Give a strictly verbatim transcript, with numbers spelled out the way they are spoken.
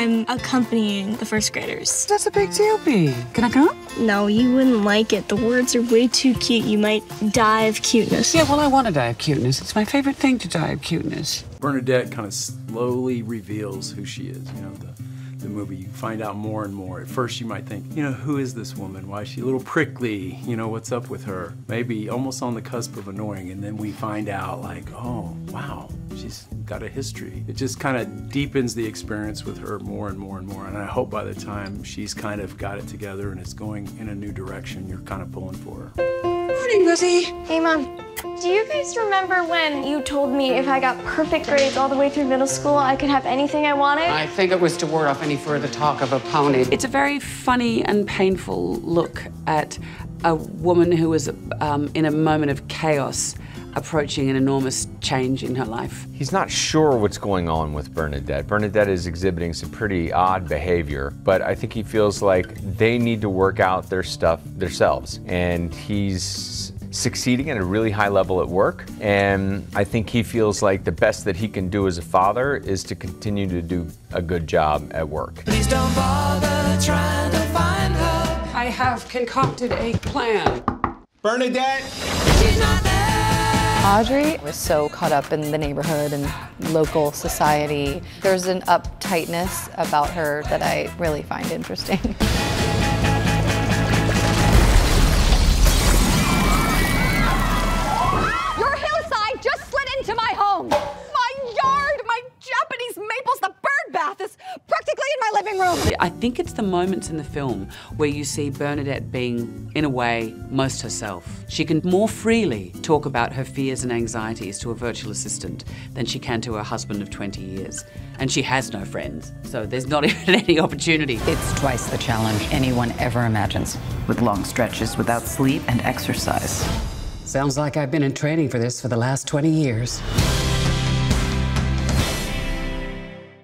I'm accompanying the first graders. That's a big deal, B. Can I come? No, you wouldn't like it. The words are way too cute. You might die of cuteness. Yeah, well, I want to die of cuteness. It's my favorite thing to die of cuteness. Bernadette kind of slowly reveals who she is, you know, the... the movie, you find out more and more. At first you might think, you know, who is this woman? Why is she a little prickly? You know, what's up with her? Maybe almost on the cusp of annoying, and then we find out like, oh, wow, she's got a history. It just kind of deepens the experience with her more and more and more, and I hope by the time she's kind of got it together and it's going in a new direction, you're kind of pulling for her. Morning, Lizzie. Hey, Mom. Do you guys remember when you told me if I got perfect grades all the way through middle school, I could have anything I wanted? I think it was to ward off any further talk of a pony. It's a very funny and painful look at a woman who is um, in a moment of chaos, approaching an enormous change in her life. He's not sure what's going on with Bernadette. Bernadette is exhibiting some pretty odd behavior, but I think he feels like they need to work out their stuff themselves, and he's succeeding at a really high level at work, and I think he feels like the best that he can do as a father is to continue to do a good job at work. Please don't bother trying to find her. I have concocted a plan. Bernadette! She's not there! Audrey was so caught up in the neighborhood and local society. There's an uptightness about her that I really find interesting. I think it's the moments in the film where you see Bernadette being, in a way, most herself. She can more freely talk about her fears and anxieties to a virtual assistant than she can to her husband of twenty years. And she has no friends, so there's not even any opportunity. It's twice the challenge anyone ever imagines, with long stretches without sleep and exercise. Sounds like I've been in training for this for the last twenty years.